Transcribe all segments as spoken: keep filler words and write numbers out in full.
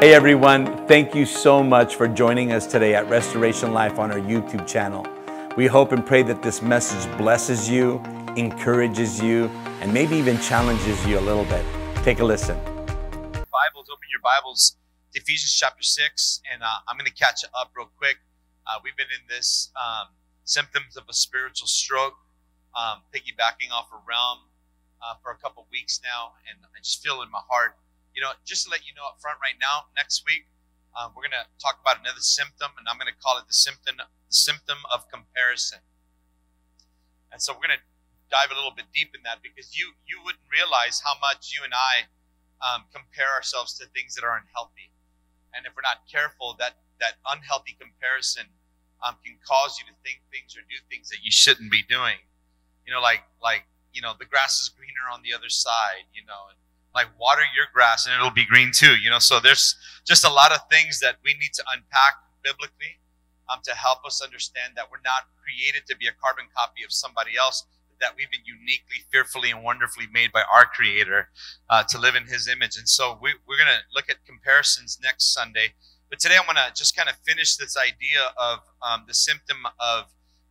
Hey everyone, thank you so much for joining us today at Restoration Life on our YouTube channel. We hope and pray that this message blesses you, encourages you, and maybe even challenges you a little bit. Take a listen. Bibles, open your Bibles to Ephesians chapter six, and uh, I'm going to catch up real quick. Uh, we've been in this um, symptoms of a spiritual stroke, um, piggybacking off a realm uh, for a couple weeks now, and I just feel in my heart. You know, just to let you know up front right now, next week, uh, we're going to talk about another symptom, and I'm going to call it the symptom, the symptom of comparison. And so we're going to dive a little bit deep in that, because you, you wouldn't realize how much you and I um, compare ourselves to things that are unhealthy. And if we're not careful, that, that unhealthy comparison um, can cause you to think things or do things that you shouldn't be doing. You know, like, like you know, the grass is greener on the other side, you know, and like water your grass and it'll be green too, you know. So there's just a lot of things that we need to unpack biblically um, to help us understand that we're not created to be a carbon copy of somebody else, but that we've been uniquely, fearfully, and wonderfully made by our Creator uh, to live in His image. And so we, we're going to look at comparisons next Sunday. But today I'm going to just kind of finish this idea of um, the symptom of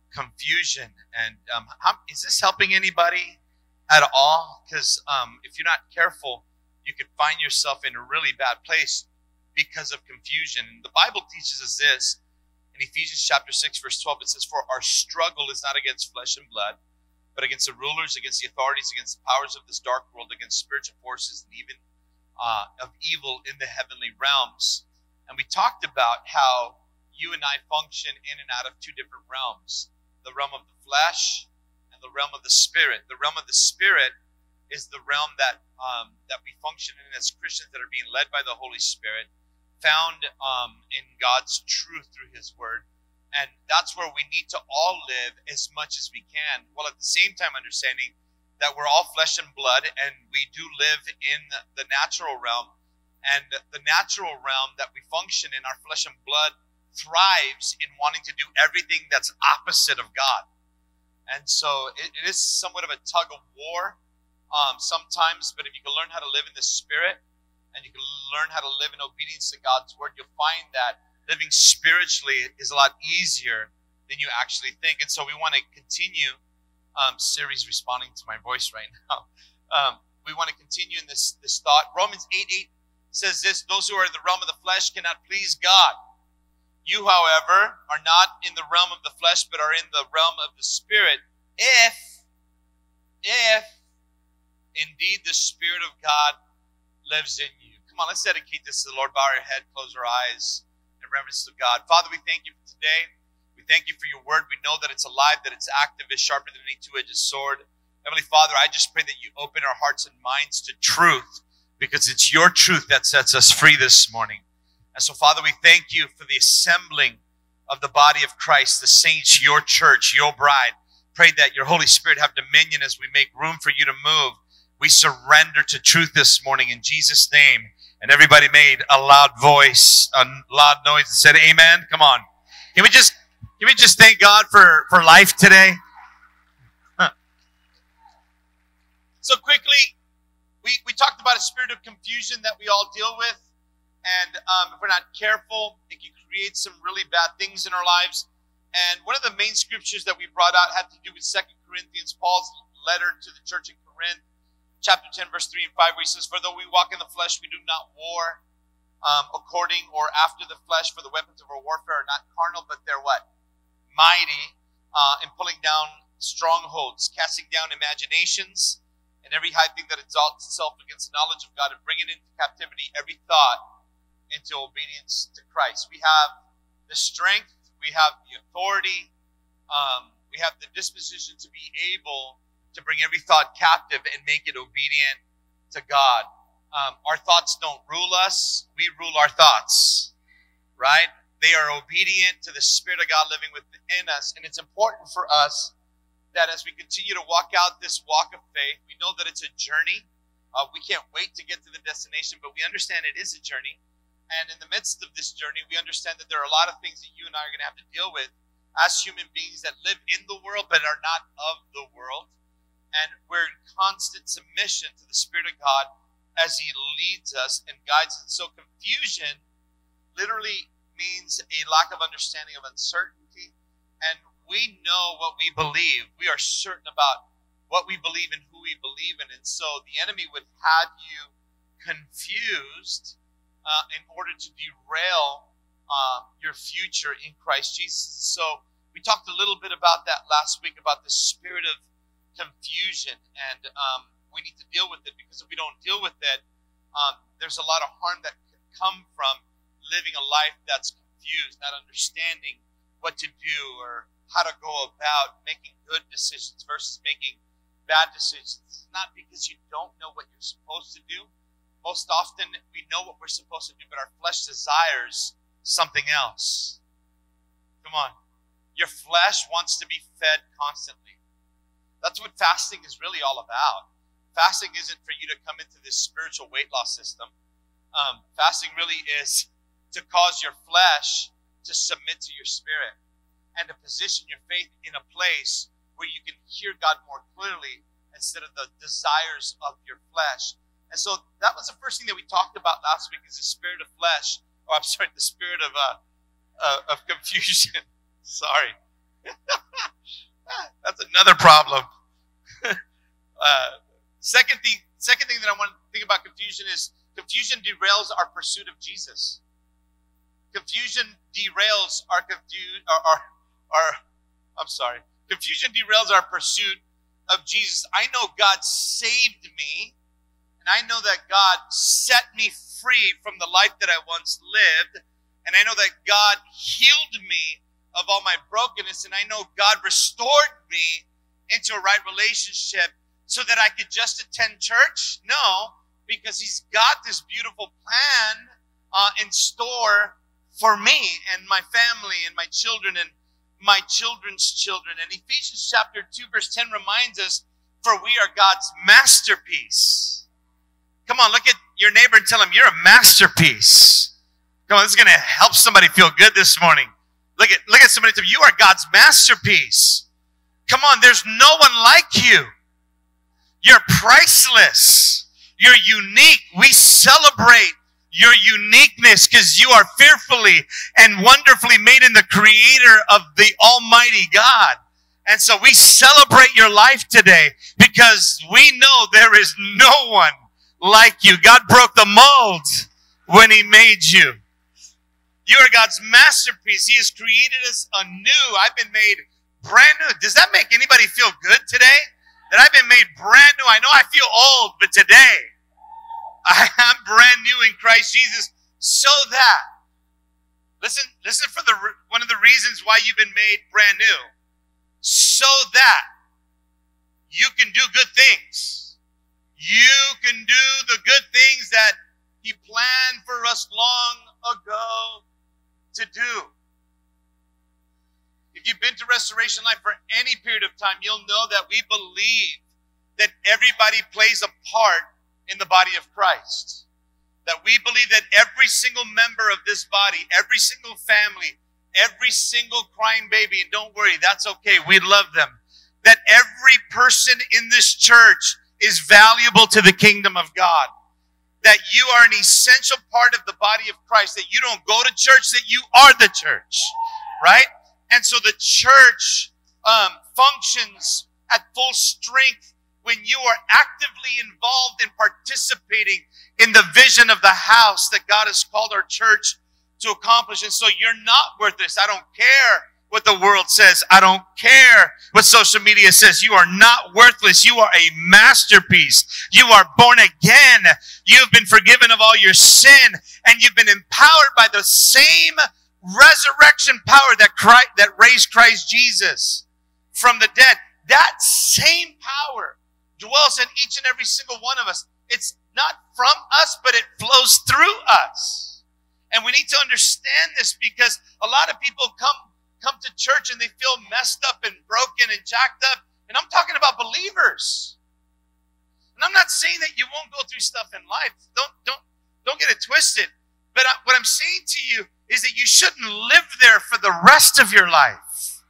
confusion. And um, how, is this helping anybody at all? Because um, if you're not careful, you could find yourself in a really bad place because of confusion. And the Bible teaches us this in Ephesians chapter six, verse twelve. It says, "For our struggle is not against flesh and blood, but against the rulers, against the authorities, against the powers of this dark world, against spiritual forces, and even uh, of evil in the heavenly realms." And we talked about how you and I function in and out of two different realms: the realm of the flesh, the realm of the spirit. The realm of the spirit is the realm that um, that we function in as Christians that are being led by the Holy Spirit, found um, in God's truth through His Word. And that's where we need to all live as much as we can, while at the same time understanding that we're all flesh and blood, and we do live in the natural realm. And the natural realm that we function in, our flesh and blood, thrives in wanting to do everything that's opposite of God. And so it, it is somewhat of a tug of war um, sometimes, but if you can learn how to live in the Spirit and you can learn how to live in obedience to God's Word, you'll find that living spiritually is a lot easier than you actually think. And so we want to continue, um, Siri's responding to my voice right now. Um, we want to continue in this, this thought. Romans eight eight says this: "Those who are in the realm of the flesh cannot please God. You, however, are not in the realm of the flesh, but are in the realm of the Spirit, if, if indeed the Spirit of God lives in you." Come on, let's dedicate this to the Lord. Bow our head, close our eyes in reverence to God. Father, we thank you for today. We thank you for your word. We know that it's alive, that it's active, it's sharper than any two-edged sword. Heavenly Father, I just pray that you open our hearts and minds to truth, because it's your truth that sets us free this morning. And so, Father, we thank you for the assembling of the body of Christ, the saints, your church, your bride. Pray that your Holy Spirit have dominion as we make room for you to move. We surrender to truth this morning in Jesus' name. And everybody made a loud voice, a loud noise, and said amen. Come on. Can we just, can we just thank God for, for life today? Huh. So quickly, we, we talked about a spirit of confusion that we all deal with. And um, if we're not careful, it can create some really bad things in our lives. And one of the main scriptures that we brought out had to do with Second Corinthians, Paul's letter to the church in Corinth, chapter ten, verse three and five, where he says, "For though we walk in the flesh, we do not war um, according or after the flesh, for the weapons of our warfare are not carnal, but they're" what? "Mighty uh, in pulling down strongholds, casting down imaginations, and every high thing that exalts itself against the knowledge of God, and bringing into captivity every thought into obedience to Christ." We have the strength, we have the authority, um, we have the disposition to be able to bring every thought captive and make it obedient to God. Um, our thoughts don't rule us, we rule our thoughts, right? They are obedient to the Spirit of God living within us. And it's important for us that as we continue to walk out this walk of faith, we know that it's a journey. Uh, we can't wait to get to the destination, but we understand it is a journey. And in the midst of this journey, we understand that there are a lot of things that you and I are going to have to deal with as human beings that live in the world but are not of the world. And we're in constant submission to the Spirit of God as he leads us and guides us. So confusion literally means a lack of understanding of uncertainty. And we know what we believe. We are certain about what we believe and who we believe in. And so the enemy would have you confused uh, in order to derail uh, your future in Christ Jesus. So we talked a little bit about that last week, about the spirit of confusion. And um, we need to deal with it, because if we don't deal with it, um, there's a lot of harm that can come from living a life that's confused, not understanding what to do or how to go about making good decisions versus making bad decisions. It's not because you don't know what you're supposed to do. Most often we know what we're supposed to do, but our flesh desires something else. Come on. Your flesh wants to be fed constantly. That's what fasting is really all about. Fasting isn't for you to come into this spiritual weight loss system. Um, fasting really is to cause your flesh to submit to your spirit and to position your faith in a place where you can hear God more clearly instead of the desires of your flesh. And so that was the first thing that we talked about last week, is the spirit of flesh. Oh, I'm sorry, the spirit of uh, uh, of confusion. Sorry. That's another problem. uh, second thing, second thing that I want to think about confusion is confusion derails our pursuit of Jesus. Confusion derails our confu- our, our, our, I'm sorry. Confusion derails our pursuit of Jesus. I know God saved me, and I know that God set me free from the life that I once lived, and I know that God healed me of all my brokenness, and I know God restored me into a right relationship so that I could just attend church? No, because He's got this beautiful plan uh, in store for me and my family and my children and my children's children. And Ephesians chapter two, verse ten reminds us, for we are God's masterpiece. Come on, look at your neighbor and tell him, you're a masterpiece. Come on, this is going to help somebody feel good this morning. Look at, look at somebody and tell them, you are God's masterpiece. Come on, there's no one like you. You're priceless. You're unique. We celebrate your uniqueness, because you are fearfully and wonderfully made in the creator of the Almighty God. And so we celebrate your life today, because we know there is no one like you. God broke the mold when He made you. You are God's masterpiece. He has created us anew. I've been made brand new. Does that make anybody feel good today? That I've been made brand new. I know I feel old, but today I am brand new in Christ Jesus, so that, listen, listen for the one of the reasons why you've been made brand new, so that you can do good things. You can do the good things that He planned for us long ago to do. If you've been to Restoration Life for any period of time, you'll know that we believe that everybody plays a part in the body of Christ. That we believe that every single member of this body, every single family, every single crying baby, and don't worry, that's okay, we love them. That every person in this church is valuable to the kingdom of God. That you are an essential part of the body of Christ. That you don't go to church, that you are the church. Right? And so the church um, functions at full strength when you are actively involved in participating in the vision of the house that God has called our church to accomplish. And so you're not worthless. I don't care what the world says. I don't care what social media says. You are not worthless. You are a masterpiece. You are born again. You've been forgiven of all your sin, and you've been empowered by the same resurrection power that Christ, that raised Christ Jesus from the dead. That same power dwells in each and every single one of us. It's not from us, but it flows through us. And we need to understand this, because a lot of people come, come to church and they feel messed up and broken and jacked up. And I'm talking about believers. And I'm not saying that you won't go through stuff in life. Don't, don't, don't get it twisted. But I, what I'm saying to you is that you shouldn't live there for the rest of your life.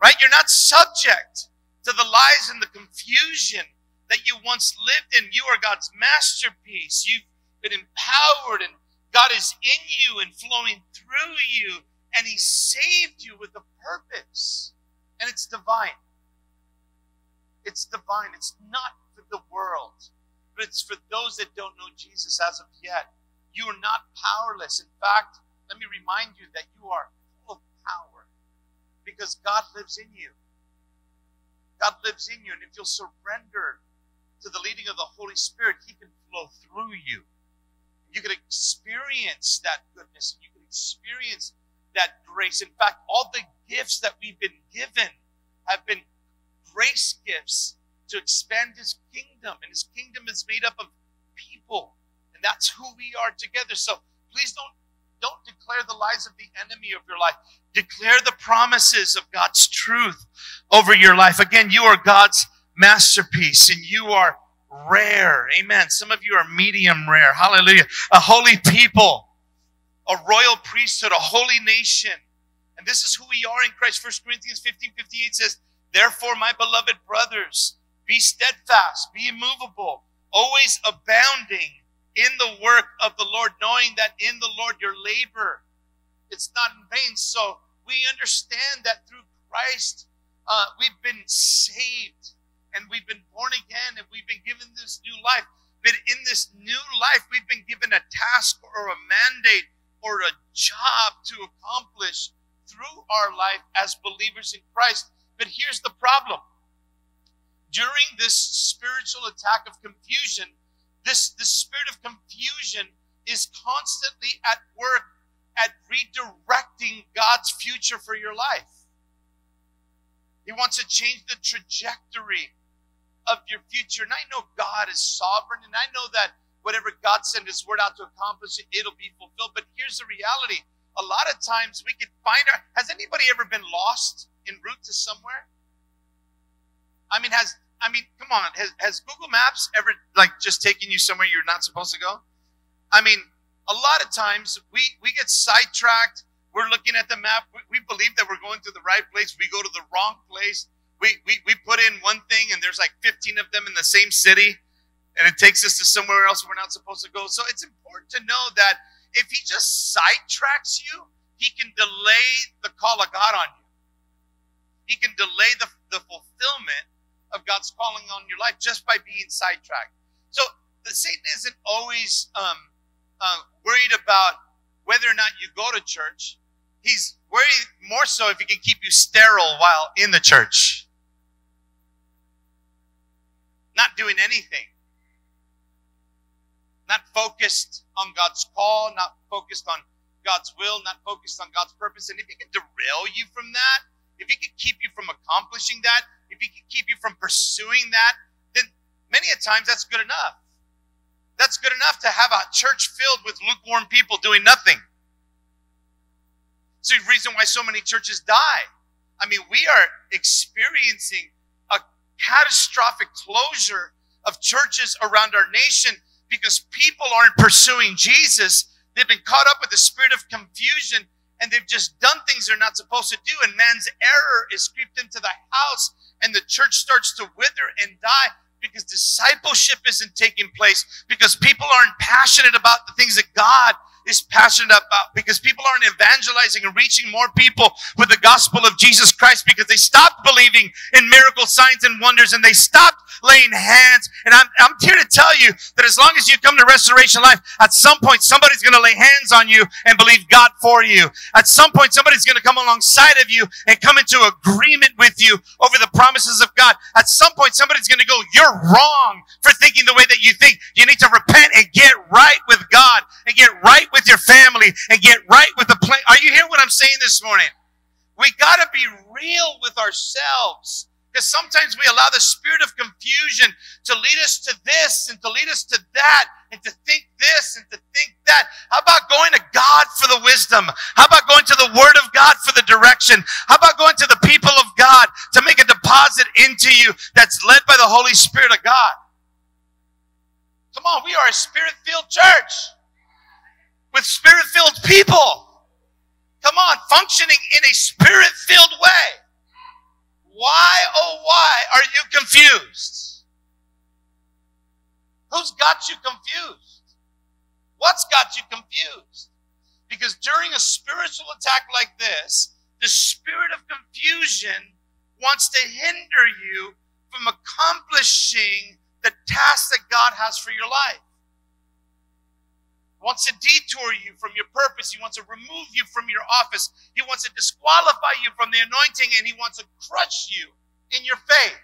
Right? You're not subject to the lies and the confusion that you once lived in. You are God's masterpiece. You've been empowered, and God is in you and flowing through you, and He saved you with a purpose. And it's divine. It's divine. It's not for the world, but it's for those that don't know Jesus as of yet. You are not powerless. In fact, let me remind you that you are full of power because God lives in you. God lives in you, and if you'll surrender to the leading of the Holy Spirit, He can flow through you. You can experience that goodness. You can experience that grace. In fact, all the gifts that we've been given have been grace gifts to expand His kingdom. And His kingdom is made up of people. And that's who we are together. So please don't, don't declare the lies of the enemy of your life. Declare the promises of God's truth over your life. Again, you are God's masterpiece, and you are rare. Amen. Some of you are medium rare. Hallelujah. A holy people, a royal priesthood, a holy nation. And this is who we are in Christ. First Corinthians fifteen fifty-eight says, "Therefore, my beloved brothers, be steadfast, be immovable, always abounding in the work of the Lord, knowing that in the Lord your labor, it's not in vain." So we understand that through Christ, uh, we've been saved, and we've been born again, and we've been given this new life. But in this new life, we've been given a task or a mandate or a job to accomplish through our life as believers in Christ. But here's the problem. During this spiritual attack of confusion, this, this spirit of confusion is constantly at work at redirecting God's future for your life. He wants to change the trajectory of your future. And I know God is sovereign, and I know that whatever God sent His word out to accomplish it, it'll be fulfilled. But here's the reality. A lot of times we can find our... Has anybody ever been lost en route to somewhere? I mean, has... I mean, come on. Has, has Google Maps ever, like, just taken you somewhere you're not supposed to go? I mean, a lot of times we, we get sidetracked. We're looking at the map. We, we believe that we're going to the right place. We go to the wrong place. We, we, we put in one thing, and there's like fifteen of them in the same city, and it takes us to somewhere else we're not supposed to go. So it's important to know that if He just sidetracks you, He can delay the call of God on you. He can delay the, the fulfillment of God's calling on your life just by being sidetracked. So the Satan isn't always um, uh, worried about whether or not you go to church. He's worried more so if he can keep you sterile while in the church, not doing anything, not focused on God's call, not focused on God's will, not focused on God's purpose. And if he can derail you from that, if he can keep you from accomplishing that, if he can keep you from pursuing that, then many a times that's good enough. That's good enough to have a church filled with lukewarm people doing nothing. It's the reason why so many churches die. I mean, we are experiencing a catastrophic closure of churches around our nation because people aren't pursuing Jesus. They've been caught up with the spirit of confusion, and they've just done things they're not supposed to do, and man's error is creeped into the house, and the church starts to wither and die because discipleship isn't taking place, because people aren't passionate about the things that God is passionate about, because people aren't evangelizing and reaching more people with the gospel of Jesus Christ, because they stopped believing in miracle signs and wonders, and they stopped laying hands. And I'm, I'm here to tell you that as long as you come to Restoration Life, at some point somebody's going to lay hands on you and believe God for you. At some point somebody's going to come alongside of you and come into agreement with you over the promises of God. At some point somebody's going to go, "You're wrong for thinking the way that you think. You need to repent and get right with God, and get right with your family, and get right with the plan." Are you hearing what I'm saying this morning? We got to be real with ourselves, because sometimes we allow the spirit of confusion to lead us to this and to lead us to that, and to think this and to think that. How about going to God for the wisdom? How about going to the Word of God for the direction? How about going to the people of God to make a deposit into you that's led by the Holy Spirit of God? Come on, we are a spirit-filled church with spirit-filled people. Come on, functioning in a spirit-filled way. Why, oh why, are you confused? Who's got you confused? What's got you confused? Because during a spiritual attack like this, the spirit of confusion wants to hinder you from accomplishing the task that God has for your life. He wants to detour you from your purpose. He wants to remove you from your office. He wants to disqualify you from the anointing, and he wants to crush you in your faith.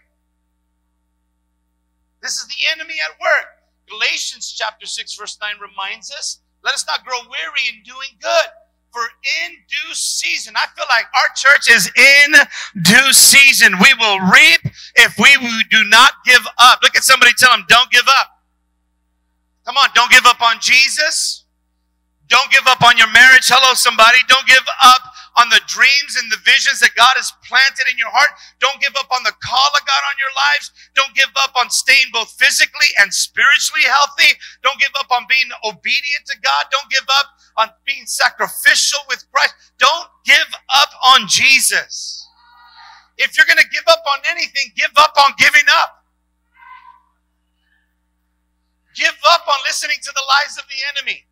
This is the enemy at work. Galatians chapter six, verse nine reminds us, let us not grow weary in doing good, for in due season. I feel like our church is in due season. We will reap if we do not give up. Look at somebody, tell them, don't give up. Come on, don't give up on Jesus. Don't give up on your marriage. Hello, somebody. Don't give up on the dreams and the visions that God has planted in your heart. Don't give up on the call of God on your lives. Don't give up on staying both physically and spiritually healthy. Don't give up on being obedient to God. Don't give up on being sacrificial with Christ. Don't give up on Jesus. If you're going to give up on anything, give up on giving up. Give up on listening to the lies of the enemy.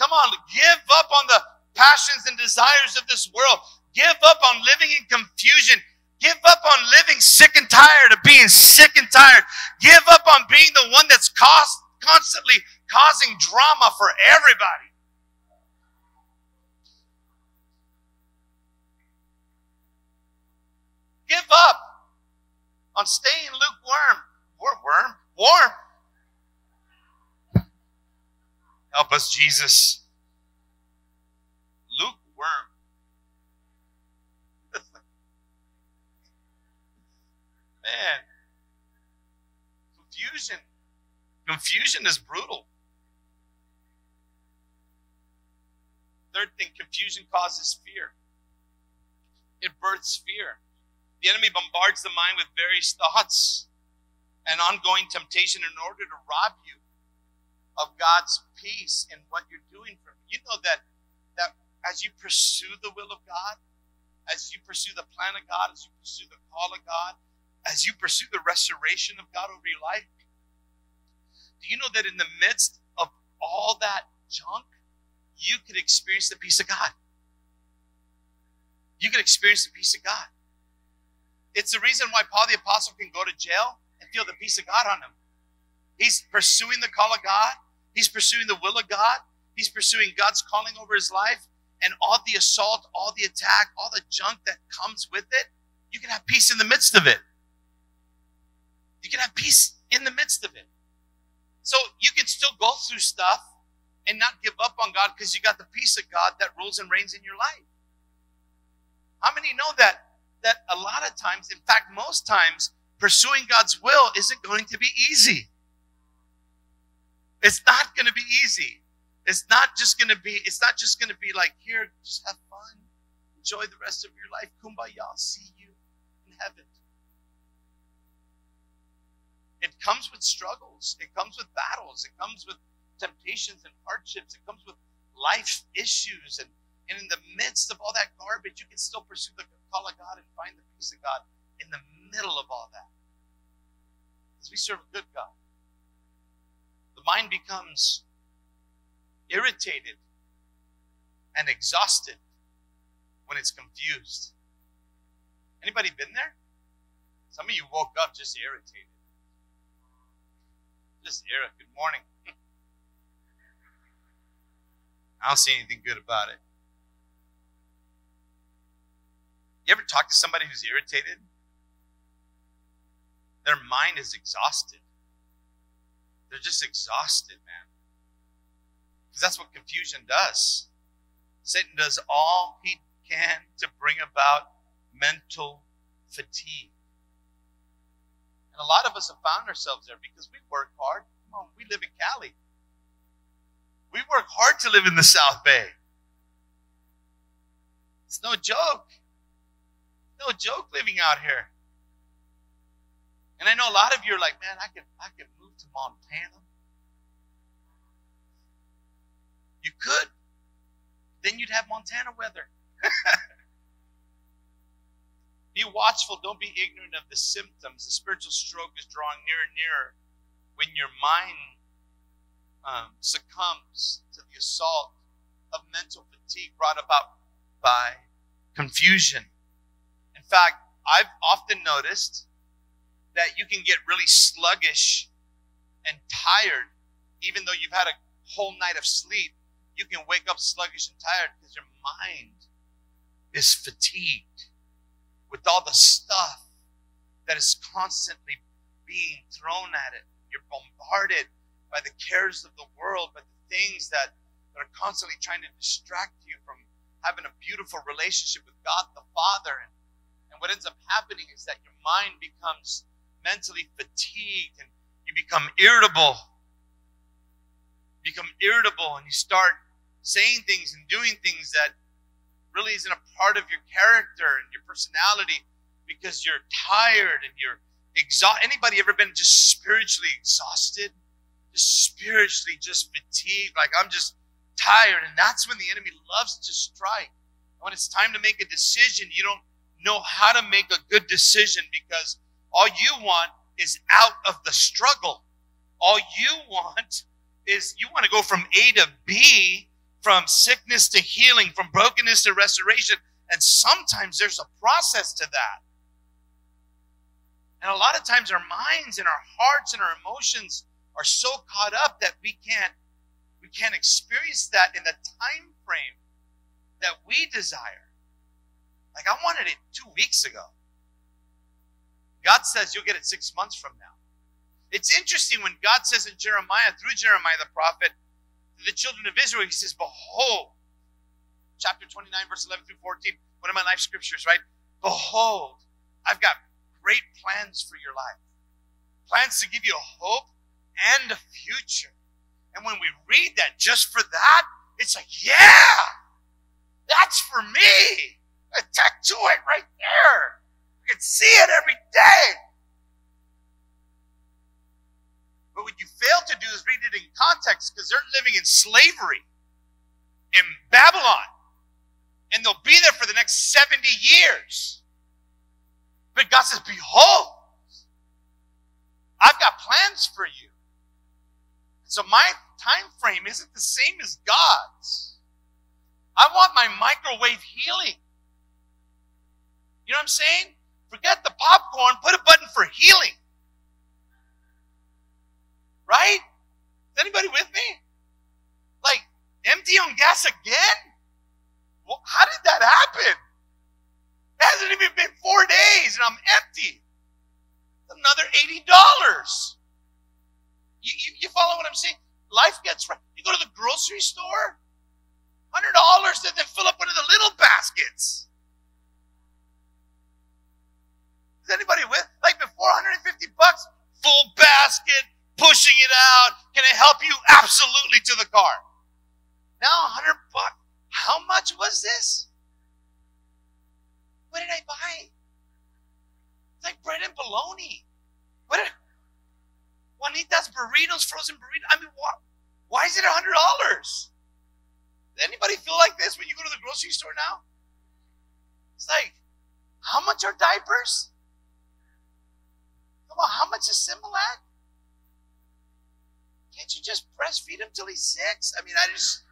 Come on, give up on the passions and desires of this world. Give up on living in confusion. Give up on living sick and tired of being sick and tired. Give up on being the one that's cost, constantly causing drama for everybody. Give up on staying lukewarm. We're warm, warm. Help us, Jesus. Lukewarm. Man. Confusion. Confusion is brutal. Third thing, confusion causes fear. It births fear. The enemy bombards the mind with various thoughts and ongoing temptation in order to rob you of God's peace and what you're doing for him. You know that, that as you pursue the will of God, as you pursue the plan of God, as you pursue the call of God, as you pursue the restoration of God over your life, do you know that in the midst of all that junk, you could experience the peace of God? You could experience the peace of God. It's the reason why Paul the Apostle can go to jail and feel the peace of God on him. He's pursuing the call of God. He's pursuing the will of God. He's pursuing God's calling over his life. And all the assault, all the attack, all the junk that comes with it, you can have peace in the midst of it. You can have peace in the midst of it. So you can still go through stuff and not give up on God because you got the peace of God that rules and reigns in your life. How many know that, that a lot of times, in fact, most times, pursuing God's will isn't going to be easy? It's not going to be easy. It's not just going to be, it's not just going to be like, here, just have fun. Enjoy the rest of your life. Kumbaya, I'll see you in heaven. It comes with struggles. It comes with battles. It comes with temptations and hardships. It comes with life issues. And, and in the midst of all that garbage, you can still pursue the call of God and find the peace of God in the middle of all that. Because we serve a good God. Mind becomes irritated and exhausted when it's confused. Anybody been there? Some of you woke up just irritated. Just irritated. Good morning. I don't see anything good about it. You ever talk to somebody who's irritated? Their mind is exhausted. They're just exhausted, man. Because that's what confusion does. Satan does all he can to bring about mental fatigue. And a lot of us have found ourselves there because we work hard. Come on, we live in Cali. We work hard to live in the South Bay. It's no joke. No joke living out here. And I know a lot of you are like, man, I could, I could move to Montana. You could. Then you'd have Montana weather. Be watchful. Don't be ignorant of the symptoms. The spiritual stroke is drawing nearer and nearer when your mind um, succumbs to the assault of mental fatigue brought about by confusion. In fact, I've often noticed that you can get really sluggish and tired, even though you've had a whole night of sleep. You can wake up sluggish and tired because your mind is fatigued with all the stuff that is constantly being thrown at it. You're bombarded by the cares of the world, by the things that, that are constantly trying to distract you from having a beautiful relationship with God the Father. And, and what ends up happening is that your mind becomes mentally fatigued and you become irritable. You become irritable and you start saying things and doing things that really isn't a part of your character and your personality because you're tired and you're exhausted. Anybody ever been just spiritually exhausted? Just spiritually just fatigued, like I'm just tired. And that's when the enemy loves to strike. When it's time to make a decision, you don't know how to make a good decision because all you want is out of the struggle. All you want is you want to go from A to B, from sickness to healing, from brokenness to restoration. And sometimes there's a process to that. And a lot of times our minds and our hearts and our emotions are so caught up that we can't we can't experience that in the time frame that we desire. Like, I wanted it two weeks ago. God says you'll get it six months from now. It's interesting when God says in Jeremiah, through Jeremiah the prophet, to the children of Israel, he says, behold, chapter twenty-nine, verse eleven through fourteen, one of my life scriptures, right? Behold, I've got great plans for your life. Plans to give you a hope and a future. And when we read that just for that, it's like, yeah, that's for me. I tattoo it right there. I can see it every day. But what you fail to do is read it in context because they're living in slavery in Babylon. And they'll be there for the next seventy years. But God says, behold, I've got plans for you. So my time frame isn't the same as God's. I want my microwave healing. You know what I'm saying? Forget the popcorn, put a button for healing. Right? Is anybody with me? Like, empty on gas again? Well, how did that happen? It hasn't even been four days and I'm empty. Another eighty dollars. You, you, you follow what I'm saying? Life gets right. You go to the grocery store, one hundred dollars, then they fill up one of the little baskets. Is anybody with? Like before, one hundred fifty bucks, full basket, pushing it out. Can it help you? Absolutely, to the car. Now, one hundred bucks. How much was this? What did I buy? It's like bread and bologna. What did I... Juanita's burritos, frozen burritos. I mean, why, why is it one hundred dollars? Does anybody feel like this when you go to the grocery store now? It's like, how much are diapers? Come on, how much is Similac? Can't you just breastfeed him till he's six? I mean, I just...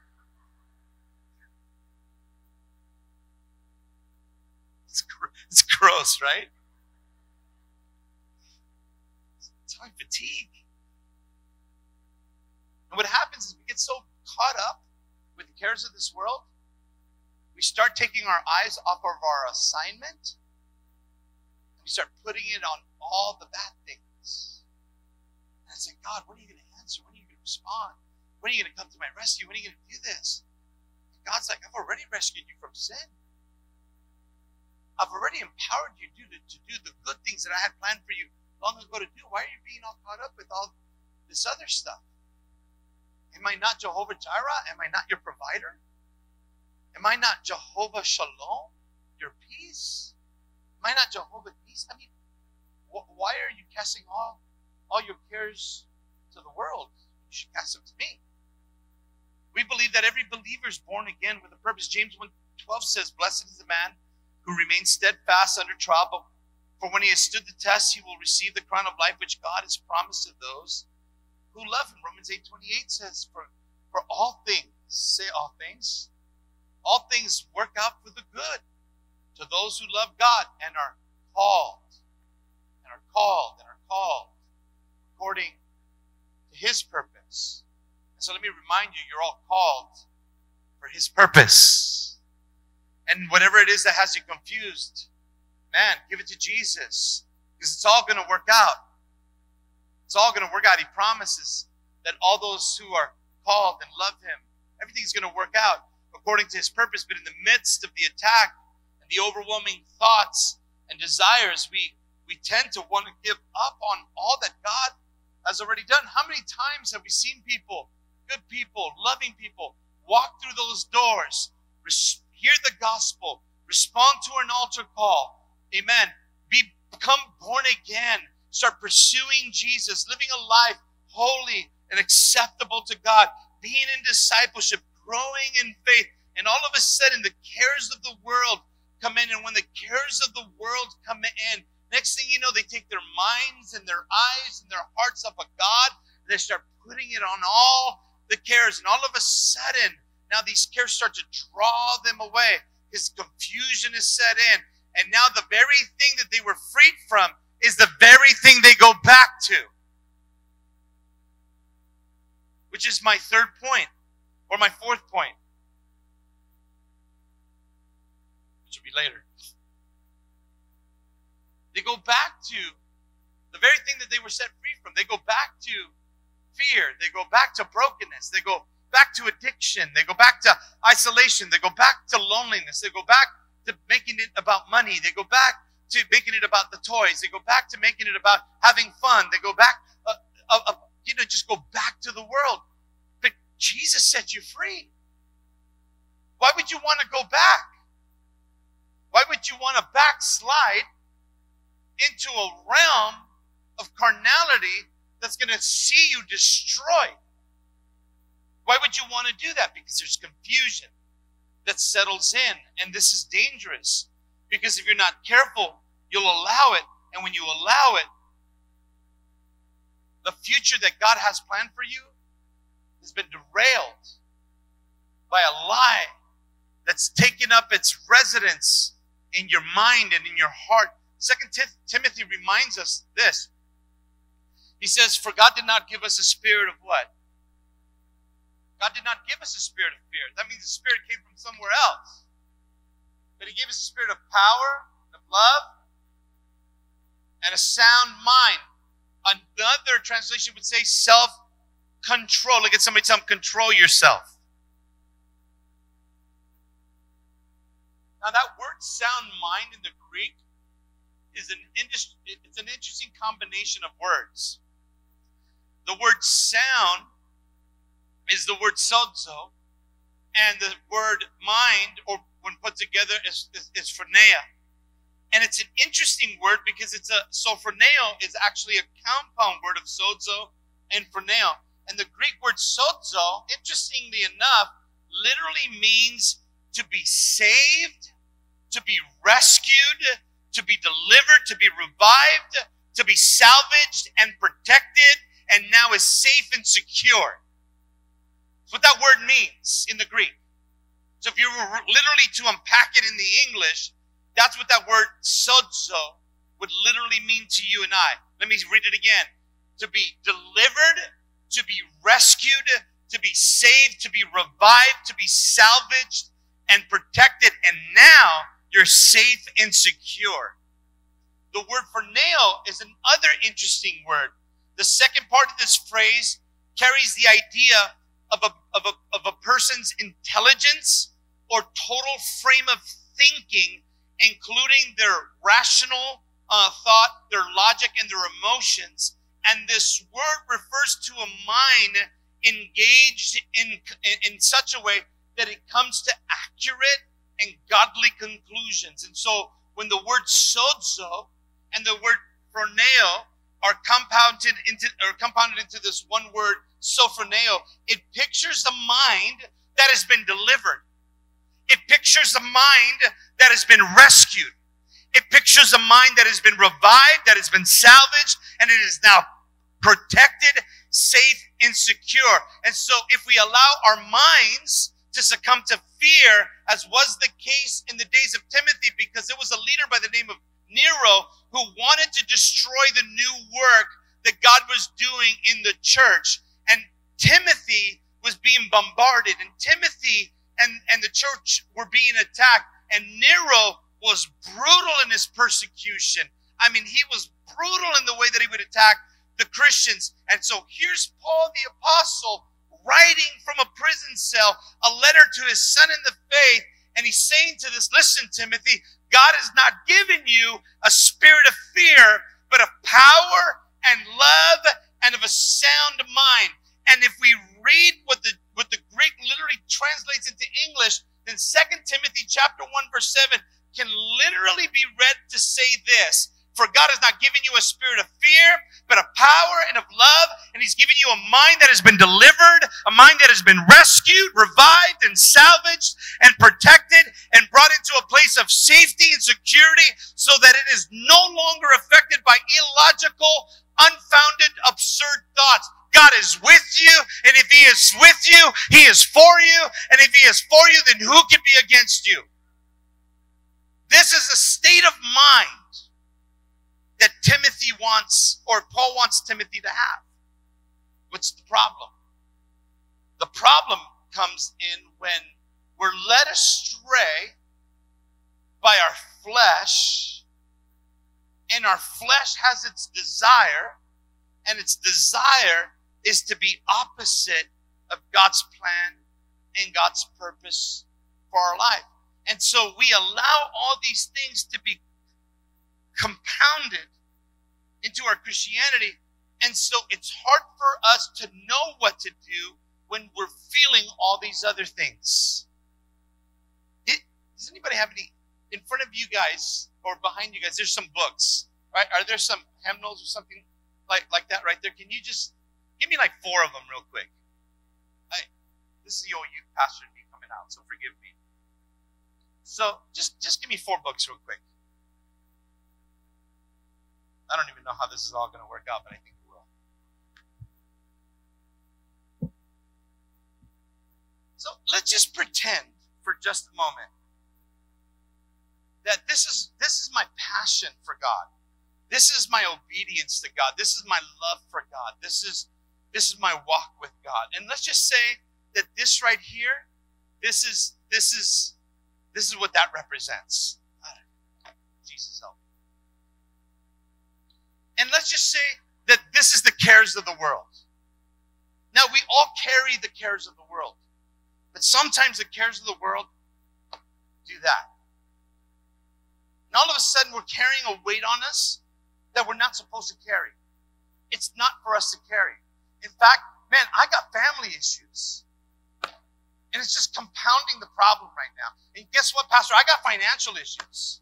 It's, gr it's gross, right? Time fatigue. And what happens is we get so caught up with the cares of this world, we start taking our eyes off of our assignment, and we start putting it on all the bad things. And I say, God, when are you going to answer? When are you going to respond? When are you going to come to my rescue? When are you going to do this? And God's like, I've already rescued you from sin. I've already empowered you to, to do the good things that I had planned for you long ago to do. Why are you being all caught up with all this other stuff? Am I not Jehovah Jireh? Am I not your provider? Am I not Jehovah Shalom, your peace? Am I not Jehovah peace? I mean, wh why are you casting all, all your cares to the world? You should cast them to me. We believe that every believer is born again with a purpose. James one twelve says, blessed is the man who remains steadfast under trial, but for when he has stood the test, he will receive the crown of life which God has promised to those who love him. Romans eight twenty-eight says, for, for all things, say all things, all things work out for the good to those who love God and are called, and are called, and are called according to his purpose. And so let me remind you, you're all called for his purpose. And whatever it is that has you confused, man, give it to Jesus, because it's all going to work out. It's all going to work out. He promises that all those who are called and love him, everything's going to work out according to his purpose. But in the midst of the attack and the overwhelming thoughts and desires, we, we tend to want to give up on all that God has already done. How many times have we seen people, good people, loving people, walk through those doors, res- hear the gospel, respond to an altar call, amen, be, become born again, start pursuing Jesus, living a life holy and acceptable to God, being in discipleship, growing in faith, and all of a sudden the cares of the world come in, and when the cares of the world come in, next thing you know, they take their minds and their eyes and their hearts up a God, and they start putting it on all the cares, and all of a sudden, now these cares start to draw them away. His confusion is set in, and now the very thing that they were freed from is the very thing they go back to, which is my third point, or my fourth point, which will be later. They go back to the very thing that they were set free from. They go back to fear. They go back to brokenness. They go back to addiction. They go back to isolation. They go back to loneliness. They go back to making it about money. They go back to making it about the toys. They go back to making it about having fun. They go back, uh, uh, uh, you know, just go back to the world. But Jesus set you free. Why would you want to go back? Why would you want to backslide into a realm of carnality that's going to see you destroyed? Why would you want to do that? Because there's confusion that settles in, and this is dangerous, because if you're not careful, you'll allow it, and when you allow it, the future that God has planned for you has been derailed by a lie that's taken up its residence in your mind and in your heart. Second Timothy reminds us this. He says, for God did not give us a spirit of what? God did not give us a spirit of fear. That means the spirit came from somewhere else. But he gave us a spirit of power, of love, and a sound mind. Another translation would say self-control. Look at somebody, tell them, control yourself. Now that word sound mind in the Greek is an indus- it's an interesting combination of words. The word sound is the word sozo, and the word mind, or when put together, is, is, is phronea. And it's an interesting word because it's a, so phroneo is actually a compound word of sozo and phroneo. And the Greek word sozo, interestingly enough, literally means to be saved, to be rescued, to be delivered, to be revived, to be salvaged and protected, and now is safe and secure. That's what that word means in the Greek. So if you were literally to unpack it in the English, that's what that word sozo would literally mean to you and I. Let me read it again. To be delivered, to be rescued, to be saved, to be revived, to be salvaged and protected, and now you're safe and secure. The word phroneo is another interesting word. The second part of this phrase carries the idea of a, of a, of a person's intelligence or total frame of thinking, including their rational uh, thought, their logic, and their emotions. And this word refers to a mind engaged in, in, in such a way that it comes to accurate and godly conclusions. And so when the word sozo and the word phroneo are compounded into or compounded into this one word, sophroneo, it pictures a mind that has been delivered. It pictures a mind that has been rescued. It pictures a mind that has been revived, that has been salvaged, and it is now protected, safe, and secure. And so if we allow our minds to succumb to fear, as was the case in the days of Timothy, because there was a leader by the name of Nero who wanted to destroy the new work that God was doing in the church. And Timothy was being bombarded, and Timothy and, and the church were being attacked. And Nero was brutal in his persecution. I mean, he was brutal in the way that he would attack the Christians. And so here's Paul the apostle writing from a prison cell a letter to his son in the faith. And he's saying to this, listen, Timothy, God has not given you a spirit of fear, but of power and love and of a sound mind. And if we read what the, what the Greek literally translates into English, then Second Timothy chapter one verse seven can literally be read to say this: for God has not given you a spirit of fear, but of power and of love. And he's given you a mind that has been delivered, a mind that has been rescued, revived, and salvaged, and protected, and brought into a place of safety and security, so that it is no longer affected by illogical, unfounded, absurd thoughts. God is with you, and if he is with you, he is for you. And if he is for you, then who can be against you? This is a state of mind that Timothy wants, or Paul wants Timothy to have. What's the problem? The problem comes in when we're led astray by our flesh, and our flesh has its desire, and its desire is to be opposite of God's plan and God's purpose for our life. And so we allow all these things to be compounded into our Christianity, and so it's hard for us to know what to do when we're feeling all these other things. It, does anybody have any in front of you guys or behind you guys? There's some books, right? Are there some hymnals or something like like that right there? Can you just give me like four of them real quick? I, this is your youth pastor me coming out, so forgive me. So just just give me four books real quick. I don't even know how this is all going to work out, but I think it will. So let's just pretend for just a moment that this is, this is my passion for God. This is my obedience to God. This is my love for God. This is, this is my walk with God. And let's just say that this right here, this is, this is, this is what that represents. Jesus help. And let's just say that this is the cares of the world. Now, we all carry the cares of the world, but sometimes the cares of the world do that. And all of a sudden, we're carrying a weight on us that we're not supposed to carry. It's not for us to carry. In fact, man, I got family issues, and it's just compounding the problem right now. And guess what, Pastor? I got financial issues.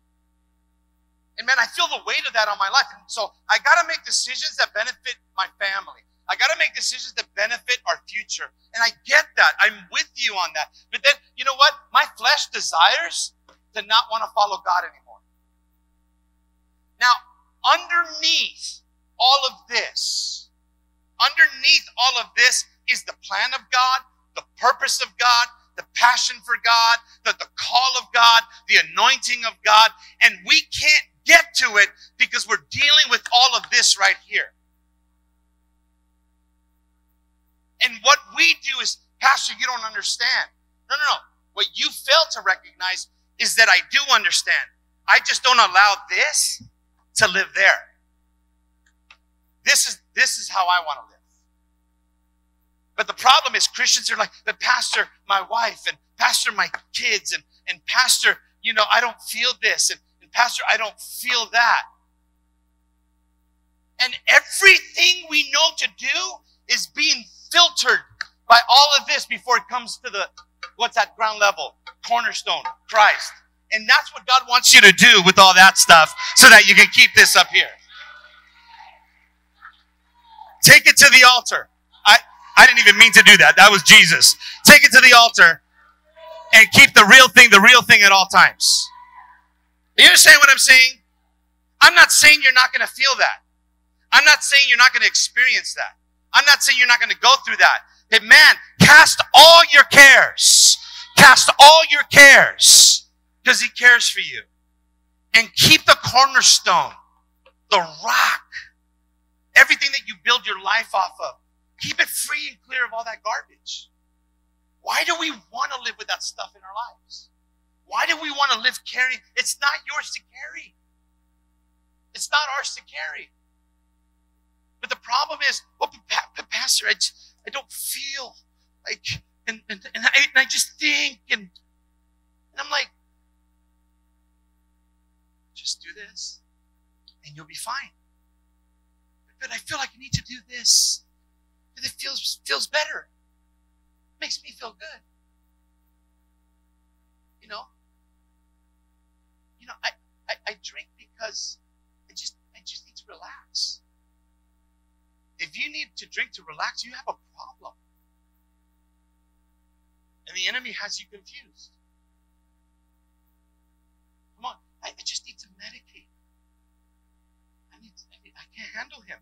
And man, I feel the weight of that on my life. And so I got to make decisions that benefit my family. I got to make decisions that benefit our future. And I get that. I'm with you on that. But then, you know what? My flesh desires to not want to follow God anymore. Now, underneath all of this, underneath all of this is the plan of God, the purpose of God, the passion for God, the, the call of God, the anointing of God. And we can't get to it because we're dealing with all of this right here. And what we do is, Pastor, you don't understand. No, no, no. What you fail to recognize is that I do understand. I just don't allow this to live there. This is, this is how I want to live. But the problem is Christians are like, but Pastor, my wife, and Pastor, my kids, and, and Pastor, you know, I don't feel this, and, and Pastor, I don't feel that. And everything we know to do is being filtered by all of this before it comes to the, what's at ground level? Cornerstone, Christ. And that's what God wants you to do with all that stuff so that you can keep this up here. Take it to the altar. I... I didn't even mean to do that. That was Jesus. Take it to the altar and keep the real thing, the real thing at all times. You understand what I'm saying? I'm not saying you're not going to feel that. I'm not saying you're not going to experience that. I'm not saying you're not going to go through that. Hey, man, cast all your cares. Cast all your cares because He cares for you. And keep the cornerstone, the rock, everything that you build your life off of. Keep it free and clear of all that garbage. Why do we want to live with that stuff in our lives? Why do we want to live carrying? It's not yours to carry. It's not ours to carry. But the problem is, well, but Pastor, I, I don't feel like, and, and, and, I, and I just think, and, and I'm like, just do this, and you'll be fine. But, but I feel like I need to do this, because it feels, feels better. It makes me feel good. You know? You know, I, I, I drink because I just, I just need to relax. If you need to drink to relax, you have a problem. And the enemy has you confused. Come on, I, I just need to medicate. I need, to, I, need I can't handle him.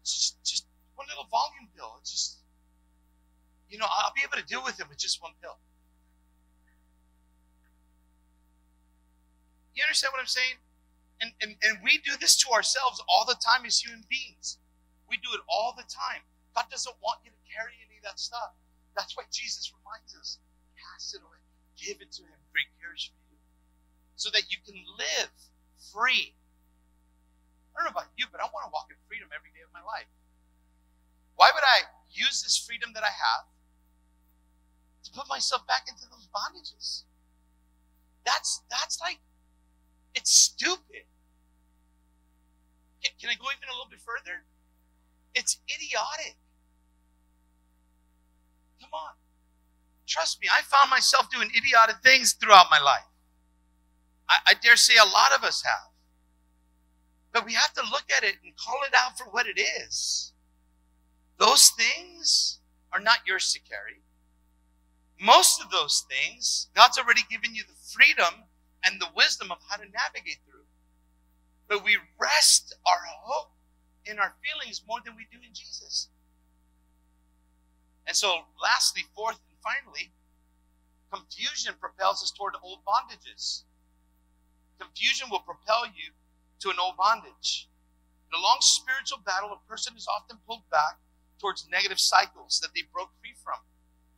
It's just, just one little volume pill. It's just, you know, I'll be able to deal with him with just one pill. You understand what I'm saying? And, and, and we do this to ourselves all the time as human beings. We do it all the time. God doesn't want you to carry any of that stuff. That's why Jesus reminds us, cast it away, give it to Him, He cares for you, so that you can live free. I don't know about you, but I want to walk in freedom every day of my life. Why would I use this freedom that I have to put myself back into those bondages? That's, that's like, it's stupid. Can, can I go even a little bit further? It's idiotic. Come on. Trust me, I found myself doing idiotic things throughout my life. I, I dare say a lot of us have. But we have to look at it and call it out for what it is. Those things are not yours to carry. Most of those things, God's already given you the freedom and the wisdom of how to navigate through. But we rest our hope in our feelings more than we do in Jesus. And so lastly, fourth and finally, confusion propels us toward old bondages. Confusion will propel you to an old bondage. In a long spiritual battle, a person is often pulled back towards negative cycles that they broke free from.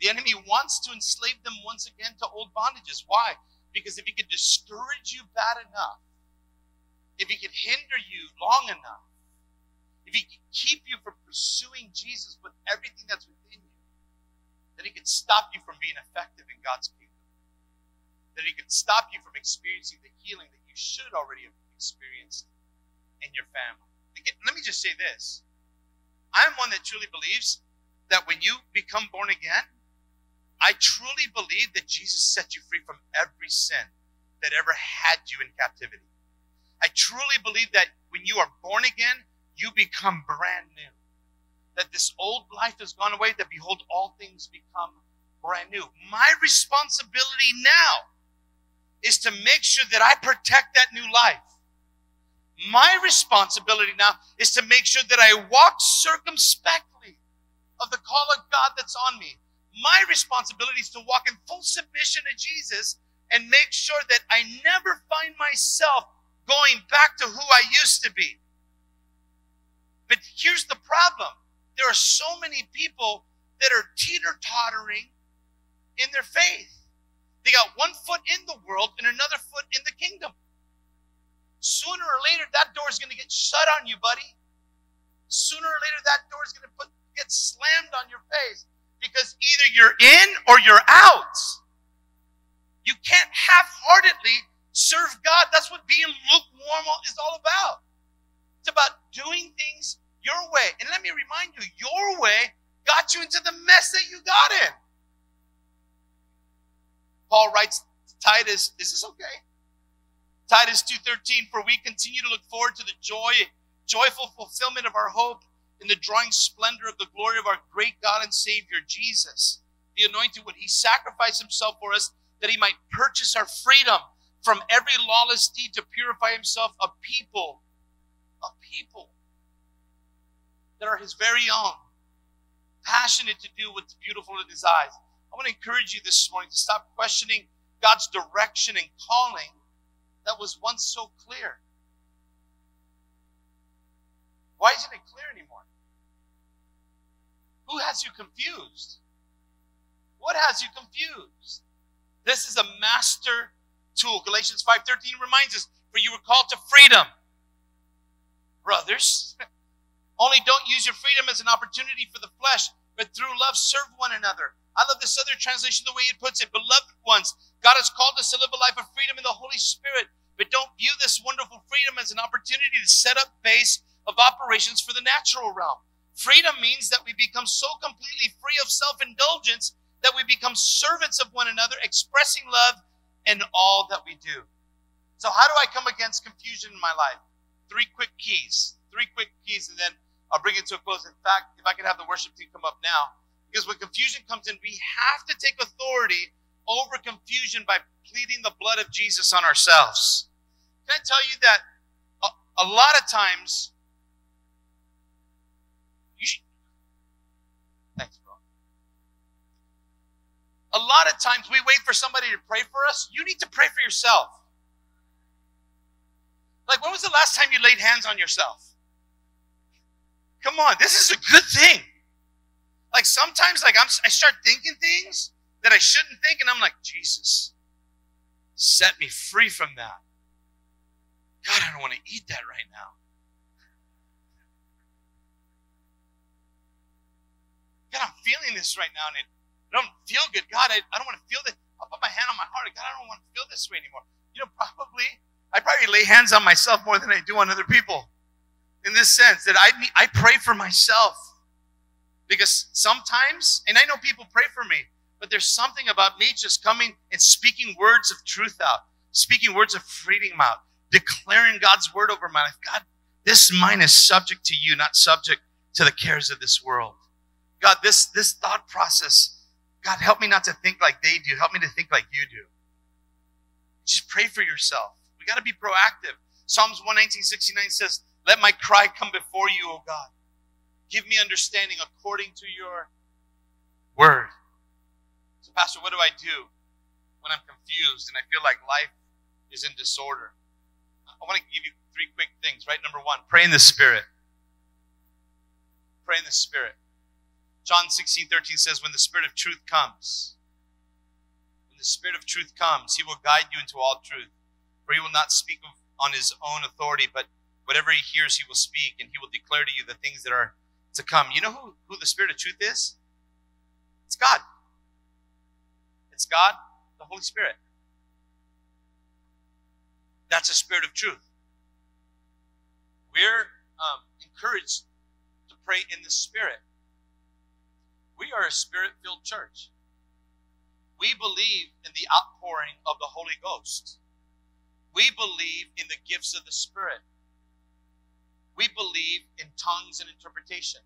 The enemy wants to enslave them once again to old bondages. Why? Because if he could discourage you bad enough, if he could hinder you long enough, if he could keep you from pursuing Jesus with everything that's within you, then he could stop you from being effective in God's kingdom. That he could stop you from experiencing the healing that you should already have experienced in your family. Let me just say this. I'm one that truly believes that when you become born again, I truly believe that Jesus set you free from every sin that ever had you in captivity. I truly believe that when you are born again, you become brand new. That this old life has gone away, that behold, all things become brand new. My responsibility now is to make sure that I protect that new life. My responsibility now is to make sure that I walk circumspectly of the call of God that's on me. My responsibility is to walk in full submission to Jesus and make sure that I never find myself going back to who I used to be. But here's the problem. There are so many people that are teeter-tottering in their faith. They got one foot in the world and another foot in the kingdom. Sooner or later, that door is going to get shut on you, buddy. Sooner or later, that door is going to put, get slammed on your face. Because either you're in or you're out. You can't half-heartedly serve God. That's what being lukewarm is all about. It's about doing things your way. And let me remind you, your way got you into the mess that you got in. Paul writes to Titus, is this okay? Titus two thirteen, for we continue to look forward to the joy, joyful fulfillment of our hope in the drawing splendor of the glory of our great God and Savior, Jesus, the anointed one. He sacrificed himself for us that he might purchase our freedom from every lawless deed to purify himself a people, a people that are his very own, passionate to do what's beautiful in his eyes. I want to encourage you this morning to stop questioning God's direction and calling that was once so clear. Why isn't it clear anymore? Who has you confused? What has you confused? This is a master tool. Galatians five thirteen reminds us, for you were called to freedom, brothers. Only don't use your freedom as an opportunity for the flesh, but through love serve one another. I love this other translation, the way it puts it. Beloved ones, God has called us to live a life of freedom in the Holy Spirit, but don't view this wonderful freedom as an opportunity to set up base of operations for the natural realm. Freedom means that we become so completely free of self-indulgence that we become servants of one another, expressing love in all that we do. So how do I come against confusion in my life? Three quick keys. Three quick keys, and then I'll bring it to a close. In fact, if I could have the worship team come up now. Because when confusion comes in, we have to take authority over confusion by pleading the blood of Jesus on ourselves. Can I tell you that a, a lot of times, you should, thanks, bro. A lot of times we wait for somebody to pray for us. You need to pray for yourself. Like, when was the last time you laid hands on yourself? Come on, this is a good thing. Like, sometimes, like, I'm, I start thinking things that I shouldn't think, and I'm like, Jesus, set me free from that. God, I don't want to eat that right now. God, I'm feeling this right now, and it, I don't feel good. God, I, I don't want to feel this. I'll put my hand on my heart. God, I don't want to feel this way anymore. You know, probably, I probably lay hands on myself more than I do on other people. In this sense, that I I pray for myself. Because sometimes, and I know people pray for me, but there's something about me just coming and speaking words of truth out, speaking words of freedom out, declaring God's word over my life. God, this mind is subject to you, not subject to the cares of this world. God, this, this thought process, God, help me not to think like they do. Help me to think like you do. Just pray for yourself. We got to be proactive. Psalms one nineteen sixty-nine says, let my cry come before you, O God. Give me understanding according to your word. So, Pastor, what do I do when I'm confused and I feel like life is in disorder? I want to give you three quick things, right? Number one, pray in the Spirit. Pray in the Spirit. John sixteen thirteen says, when the Spirit of truth comes, when the Spirit of truth comes, he will guide you into all truth. For he will not speak on his own authority, but whatever he hears, he will speak, and he will declare to you the things that are to come. You know who, who the Spirit of truth is? It's God. It's God, the Holy Spirit. That's a Spirit of truth. We're um, encouraged to pray in the Spirit. We are a Spirit-filled church. We believe in the outpouring of the Holy Ghost. We believe in the gifts of the Spirit. We believe in tongues and interpretation.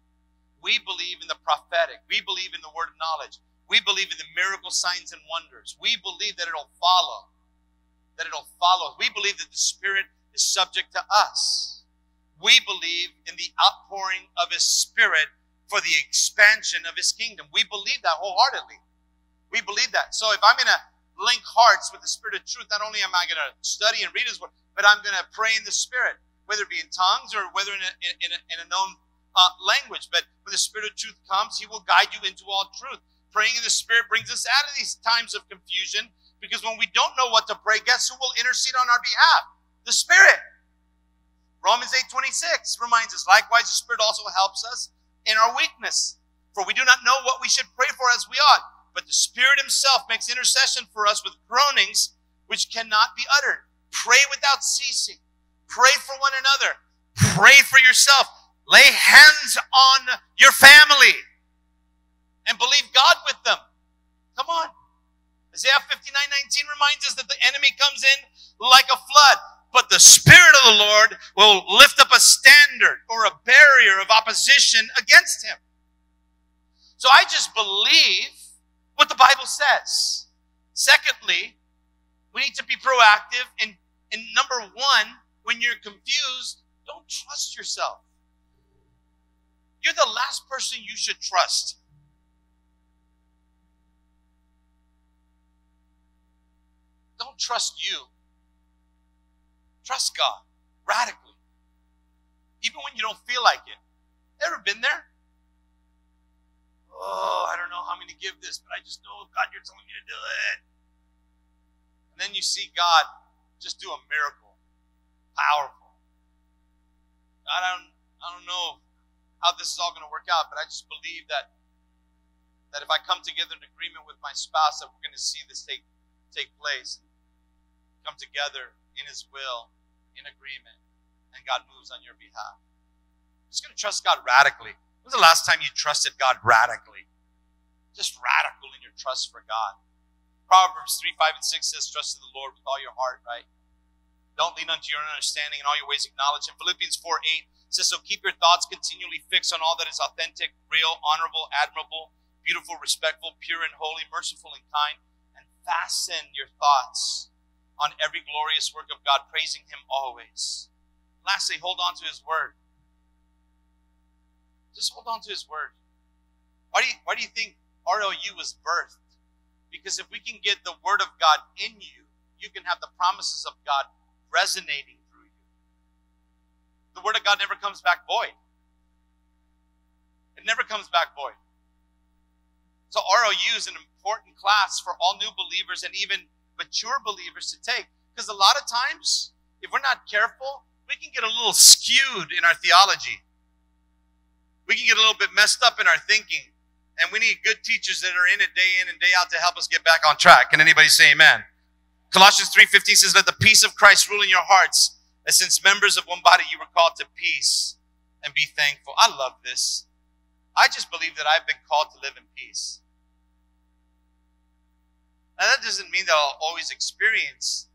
We believe in the prophetic. We believe in the word of knowledge. We believe in the miracle signs and wonders. We believe that it'll follow. That it'll follow. We believe that the Spirit is subject to us. We believe in the outpouring of his Spirit for the expansion of his kingdom. We believe that wholeheartedly. We believe that. So if I'm going to link hearts with the Spirit of truth, not only am I going to study and read his word, but I'm going to pray in the Spirit, whether it be in tongues or whether in a, in a, in a known uh, language. But when the Spirit of truth comes, he will guide you into all truth. Praying in the Spirit brings us out of these times of confusion, because when we don't know what to pray, guess who will intercede on our behalf? The Spirit. Romans eight twenty-six reminds us, likewise, the Spirit also helps us in our weakness. For we do not know what we should pray for as we ought, but the Spirit himself makes intercession for us with groanings which cannot be uttered. Pray without ceasing. Pray for one another. Pray for yourself. Lay hands on your family and believe God with them. Come on. Isaiah fifty-nine nineteen reminds us that the enemy comes in like a flood, but the Spirit of the Lord will lift up a standard or a barrier of opposition against him. So I just believe what the Bible says. Secondly, we need to be proactive. And, and number one, when you're confused, Don't trust yourself. You're the last person you should trust. Don't trust you. Trust God radically, even when you don't feel like it. Ever been there? Oh, I don't know how I'm going to give this, but I just know, God, you're telling me to do it. And then you see God just do a miracle. Powerful. God, I don't, I don't know how this is all going to work out, but I just believe that, that if I come together in agreement with my spouse, that we're going to see this take, take place. Come together in His will, in agreement, and God moves on your behalf. I'm just going to trust God radically. When's the last time you trusted God radically? Just radical in your trust for God. Proverbs three, five, and six says, trust in the Lord with all your heart, right? Don't lean unto your own understanding, in all your ways acknowledge Him. Philippians four, eight says, so keep your thoughts continually fixed on all that is authentic, real, honorable, admirable, beautiful, respectful, pure and holy, merciful and kind, and fasten your thoughts on every glorious work of God, praising Him always. Lastly, hold on to His word. Just hold on to His word. Why do you, why do you think R O U was birthed? Because if we can get the word of God in you, you can have the promises of God resonating through you. The word of God never comes back void. It never comes back void. So R O U is an important class for all new believers and even mature believers to take. Because a lot of times, if we're not careful, we can get a little skewed in our theology. We can get a little bit messed up in our thinking. And we need good teachers that are in it day in and day out to help us get back on track. Can anybody say amen? Colossians three fifteen says, let the peace of Christ rule in your hearts, and since members of one body you were called to peace and be thankful. I love this. I just believe that I've been called to live in peace. Now that doesn't mean that I'll always experience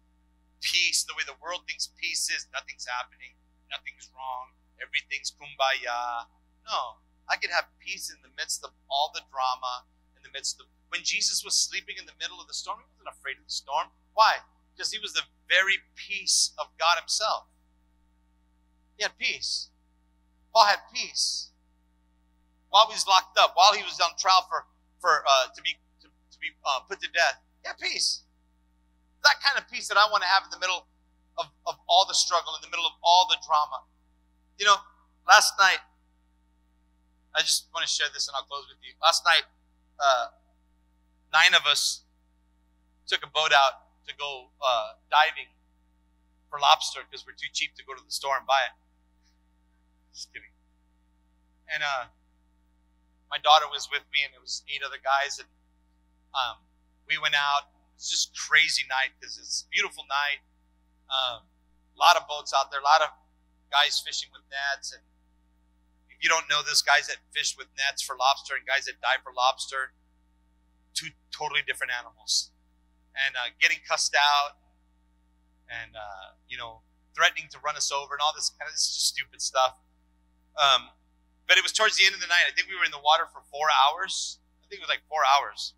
peace the way the world thinks peace is. Nothing's happening. Nothing's wrong. Everything's kumbaya. No. I could have peace in the midst of all the drama, in the midst of... When Jesus was sleeping in the middle of the storm, He wasn't afraid of the storm. Why? Because He was the very peace of God Himself. He had peace. Paul had peace. While he was locked up, while he was on trial for, for uh, to be, to, to be uh, put to death, he had peace. That kind of peace that I want to have in the middle of, of all the struggle, in the middle of all the drama. You know, last night, I just want to share this and I'll close with you. Last night, uh, nine of us took a boat out to go uh, diving for lobster because we're too cheap to go to the store and buy it. Just kidding. And uh, my daughter was with me and it was eight other guys. And um, we went out. It's just crazy night because it's a beautiful night. Um, a lot of boats out there, a lot of guys fishing with nets. And you don't know this, guys that fish with nets for lobster and guys that dive for lobster, two totally different animals. And uh, getting cussed out and, uh, you know, threatening to run us over and all this kind of this just stupid stuff. Um, but it was towards the end of the night. I think we were in the water for four hours. I think it was like four hours.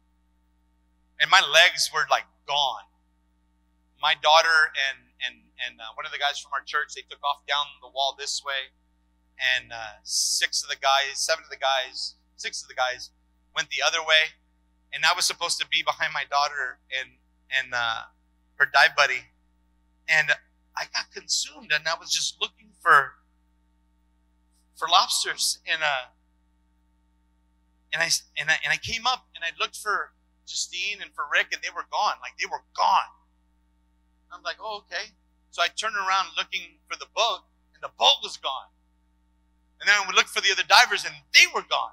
And my legs were like gone. My daughter and, and, and uh, one of the guys from our church, they took off down the wall this way. And uh, six of the guys, seven of the guys, six of the guys went the other way. And I was supposed to be behind my daughter and, and uh, her dive buddy. And I got consumed and I was just looking for, for lobsters. And, uh, and, I, and, I, and I came up and I looked for Justine and for Rick and they were gone. Like they were gone. I'm like, oh, okay. So I turned around looking for the boat and the boat was gone. And then I would look for the other divers, and they were gone.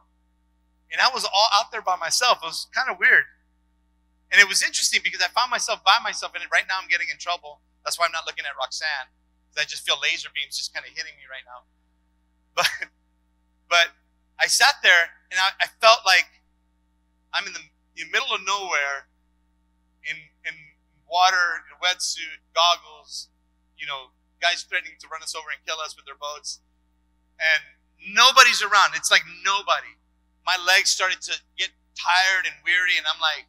And I was all out there by myself. It was kind of weird. And it was interesting because I found myself by myself, and right now I'm getting in trouble. That's why I'm not looking at Roxanne, because I just feel laser beams just kind of hitting me right now. But, but I sat there, and I, I felt like I'm in the, in the middle of nowhere, in, in water, in a wetsuit, goggles, you know, guys threatening to run us over and kill us with their boats. And nobody's around. It's like nobody. My legs started to get tired and weary, and I'm like,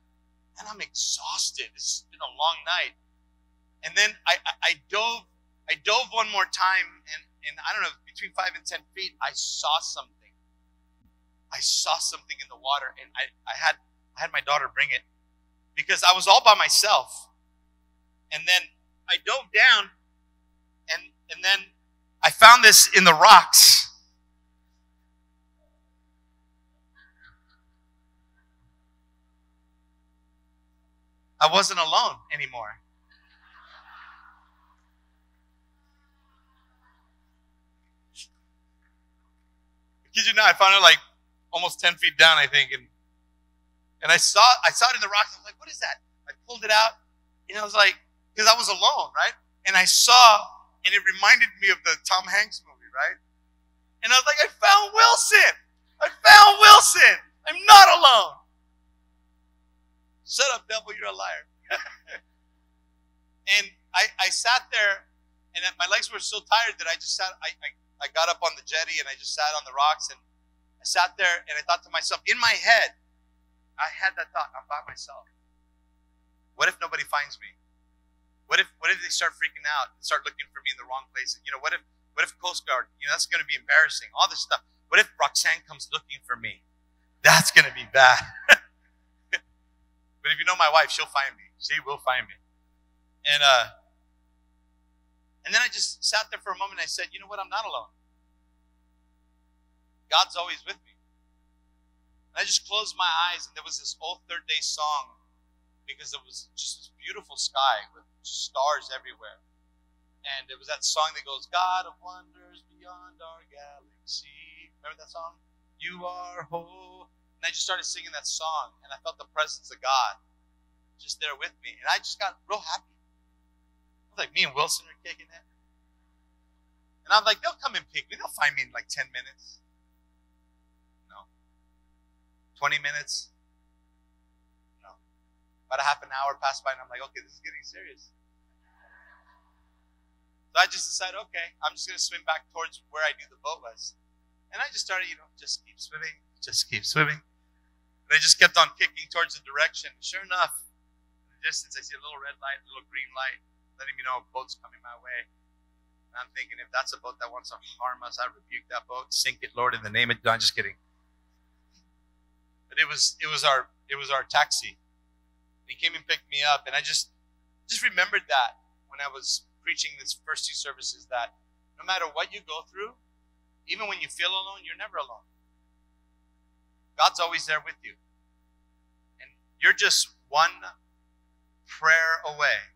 man, I'm exhausted. It's been a long night. And then I, I, I dove, I dove one more time, and and I don't know, between five and ten feet, I saw something. I saw something in the water, and I, I had I had my daughter bring it because I was all by myself. And then I dove down, and and then I found this in the rocks. I wasn't alone anymore. I kid you not, I found it like almost ten feet down, I think, and and I saw I saw it in the rocks. I was like, "What is that?" I pulled it out, and I was like, because I was alone, right? And I saw, and it reminded me of the Tom Hanks movie, right? And I was like, "I found Wilson! I found Wilson! I'm not alone." Shut up, devil, you're a liar. And I, I sat there, and my legs were so tired that I just sat, I, I, I got up on the jetty, and I just sat on the rocks, and I sat there, and I thought to myself, in my head, I had that thought, I'm by myself. What if nobody finds me? What if what if they start freaking out and start looking for me in the wrong place? You know, what if what if Coast Guard, you know, that's going to be embarrassing, all this stuff. What if Roxanne comes looking for me? That's going to be bad. But if you know my wife, she'll find me. She will find me. And uh, and then I just sat there for a moment and I said, you know what? I'm not alone. God's always with me. And I just closed my eyes, and there was this old Third Day song because it was just this beautiful sky with stars everywhere. And it was that song that goes, God of wonders beyond our galaxy. Remember that song? You are whole. And I just started singing that song, and I felt the presence of God just there with me. And I just got real happy. I was like, me and Wilson are kicking it. And I'm like, they'll come and pick me. They'll find me in like ten minutes. No. twenty minutes. No. About a half an hour passed by, and I'm like, okay, this is getting serious. So I just decided, okay, I'm just going to swim back towards where I knew the boat was. And I just started, you know, just keep swimming, just keep swimming. And I just kept on kicking towards the direction. Sure enough, in the distance, I see a little red light, a little green light, letting me know a boat's coming my way. And I'm thinking, if that's a boat that wants to harm us, I rebuke that boat, sink it, Lord, in the name of God. No, I'm just kidding. But it was it was our it was our taxi. He came and picked me up, and I just just remembered that when I was preaching this first two services, that no matter what you go through, even when you feel alone, you're never alone. God's always there with you. And you're just one prayer away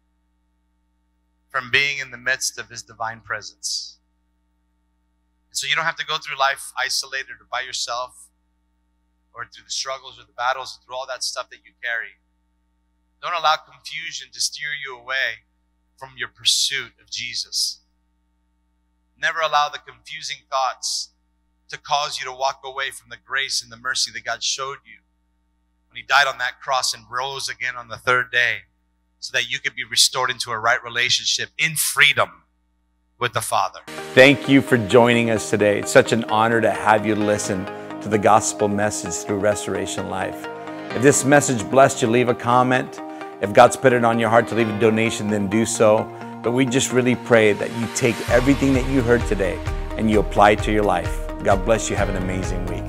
from being in the midst of His divine presence. And so you don't have to go through life isolated or by yourself or through the struggles or the battles, through all that stuff that you carry. Don't allow confusion to steer you away from your pursuit of Jesus. Never allow the confusing thoughts to cause you to walk away from the grace and the mercy that God showed you when He died on that cross and rose again on the third day so that you could be restored into a right relationship in freedom with the Father. Thank you for joining us today. It's such an honor to have you listen to the gospel message through Restoration Life. If this message blessed you, leave a comment. If God's put it on your heart to leave a donation, then do so. But we just really pray that you take everything that you heard today and you apply it to your life. God bless you. Have an amazing week.